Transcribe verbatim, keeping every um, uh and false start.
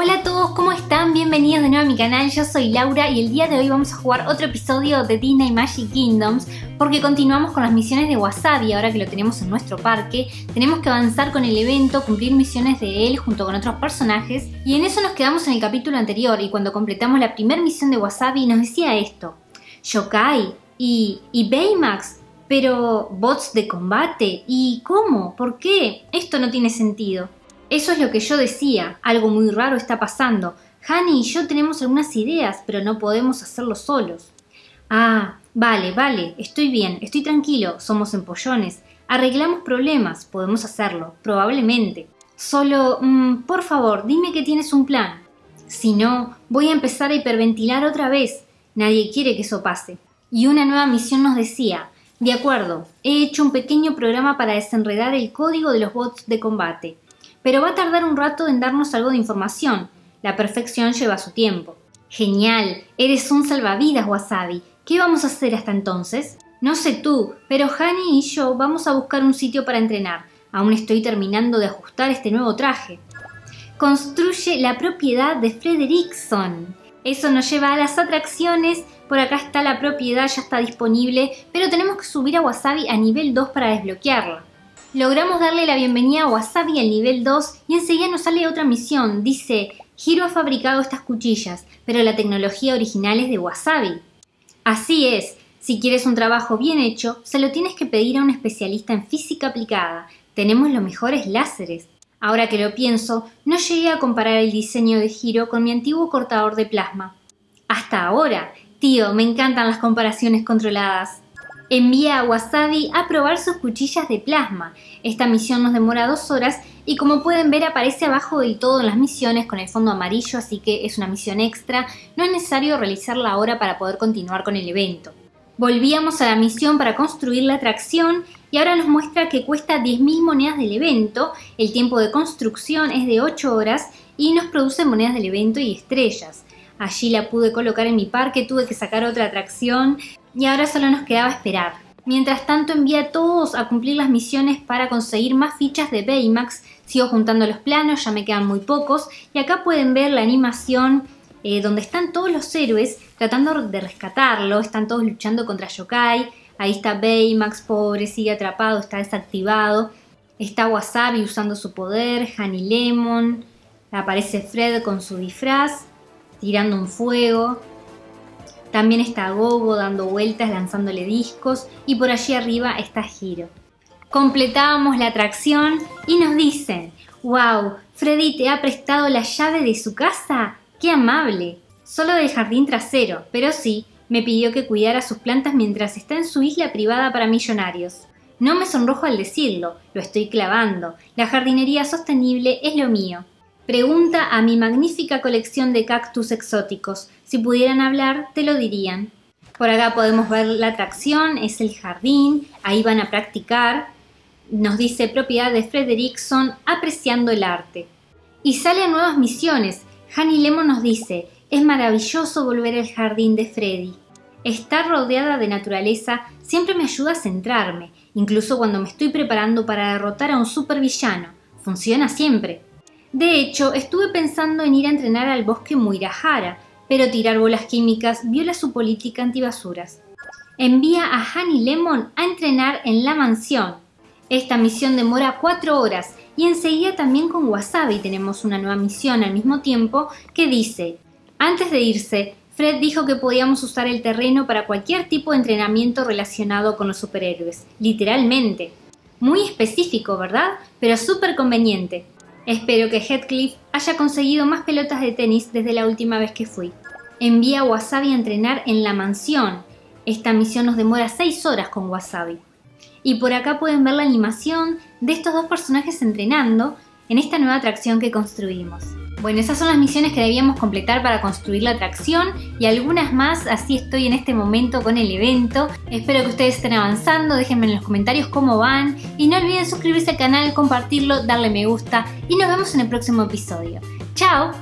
Hola a todos, ¿cómo están? Bienvenidos de nuevo a mi canal, yo soy Laura y el día de hoy vamos a jugar otro episodio de Disney Magic Kingdoms porque continuamos con las misiones de Wasabi. Ahora que lo tenemos en nuestro parque, tenemos que avanzar con el evento, cumplir misiones de él junto con otros personajes, y en eso nos quedamos en el capítulo anterior. Y cuando completamos la primera misión de Wasabi nos decía esto: Yokai y, y Baymax, pero bots de combate, ¿y cómo? ¿Por qué? Esto no tiene sentido. Eso es lo que yo decía, algo muy raro está pasando. Honey y yo tenemos algunas ideas, pero no podemos hacerlo solos. Ah, vale, vale, estoy bien, estoy tranquilo, somos empollones. Arreglamos problemas, podemos hacerlo, probablemente. Solo, mmm, por favor, dime que tienes un plan. Si no, voy a empezar a hiperventilar otra vez. Nadie quiere que eso pase. Y una nueva misión nos decía: de acuerdo, he hecho un pequeño programa para desenredar el código de los bots de combate, pero va a tardar un rato en darnos algo de información. La perfección lleva su tiempo. Genial, eres un salvavidas, Wasabi. ¿Qué vamos a hacer hasta entonces? No sé tú, pero Honey y yo vamos a buscar un sitio para entrenar. Aún estoy terminando de ajustar este nuevo traje. Construye la propiedad de Frederickson. Eso nos lleva a las atracciones. Por acá está la propiedad, ya está disponible, pero tenemos que subir a Wasabi a nivel dos para desbloquearla. Logramos darle la bienvenida a Wasabi al nivel dos y enseguida nos sale otra misión. Dice: Hiro ha fabricado estas cuchillas, pero la tecnología original es de Wasabi. Así es, si quieres un trabajo bien hecho, se lo tienes que pedir a un especialista en física aplicada. Tenemos los mejores láseres. Ahora que lo pienso, no llegué a comparar el diseño de Hiro con mi antiguo cortador de plasma. Hasta ahora. Tío, me encantan las comparaciones controladas. Envía a Wasabi a probar sus cuchillas de plasma. Esta misión nos demora dos horas y, como pueden ver, aparece abajo del todo en las misiones con el fondo amarillo, así que es una misión extra. No es necesario realizarla ahora para poder continuar con el evento. Volvíamos a la misión para construir la atracción y ahora nos muestra que cuesta diez mil monedas del evento. El tiempo de construcción es de ocho horas y nos produce monedas del evento y estrellas. Allí la pude colocar en mi parque, tuve que sacar otra atracción y ahora solo nos quedaba esperar. Mientras tanto, envía a todos a cumplir las misiones para conseguir más fichas de Baymax. Sigo juntando los planos, ya me quedan muy pocos, y acá pueden ver la animación eh, donde están todos los héroes tratando de rescatarlo. Están todos luchando contra Yokai. Ahí está Baymax, pobre, sigue atrapado, está desactivado. Está Wasabi usando su poder, Honey Lemon. Aparece Fred con su disfraz tirando un fuego. También está Gobo dando vueltas, lanzándole discos, y por allí arriba está Hiro. Completábamos la atracción y nos dicen: ¡Wow! ¿Freddy te ha prestado la llave de su casa? ¡Qué amable! Solo del jardín trasero, pero sí, me pidió que cuidara sus plantas mientras está en su isla privada para millonarios. No me sonrojo al decirlo, lo estoy clavando. La jardinería sostenible es lo mío. Pregunta a mi magnífica colección de cactus exóticos. Si pudieran hablar, te lo dirían. Por acá podemos ver la atracción, es el jardín, ahí van a practicar. Nos dice: propiedad de Frederickson, apreciando el arte. Y salen nuevas misiones. Honey Lemon nos dice: es maravilloso volver al jardín de Freddy. Estar rodeada de naturaleza siempre me ayuda a centrarme, incluso cuando me estoy preparando para derrotar a un supervillano. Funciona siempre. De hecho, estuve pensando en ir a entrenar al bosque Muirahara, pero tirar bolas químicas viola su política antibasuras. Envía a Honey Lemon a entrenar en la mansión. Esta misión demora cuatro horas y enseguida también con Wasabi tenemos una nueva misión al mismo tiempo que dice: antes de irse, Fred dijo que podíamos usar el terreno para cualquier tipo de entrenamiento relacionado con los superhéroes. Literalmente. Muy específico, ¿verdad? Pero súper conveniente. Espero que Heathcliff haya conseguido más pelotas de tenis desde la última vez que fui. Envía a Wasabi a entrenar en la mansión. Esta misión nos demora seis horas con Wasabi. Y por acá pueden ver la animación de estos dos personajes entrenando en esta nueva atracción que construimos. Bueno, esas son las misiones que debíamos completar para construir la atracción y algunas más. Así estoy en este momento con el evento. Espero que ustedes estén avanzando, déjenme en los comentarios cómo van y no olviden suscribirse al canal, compartirlo, darle me gusta y nos vemos en el próximo episodio. ¡Chao!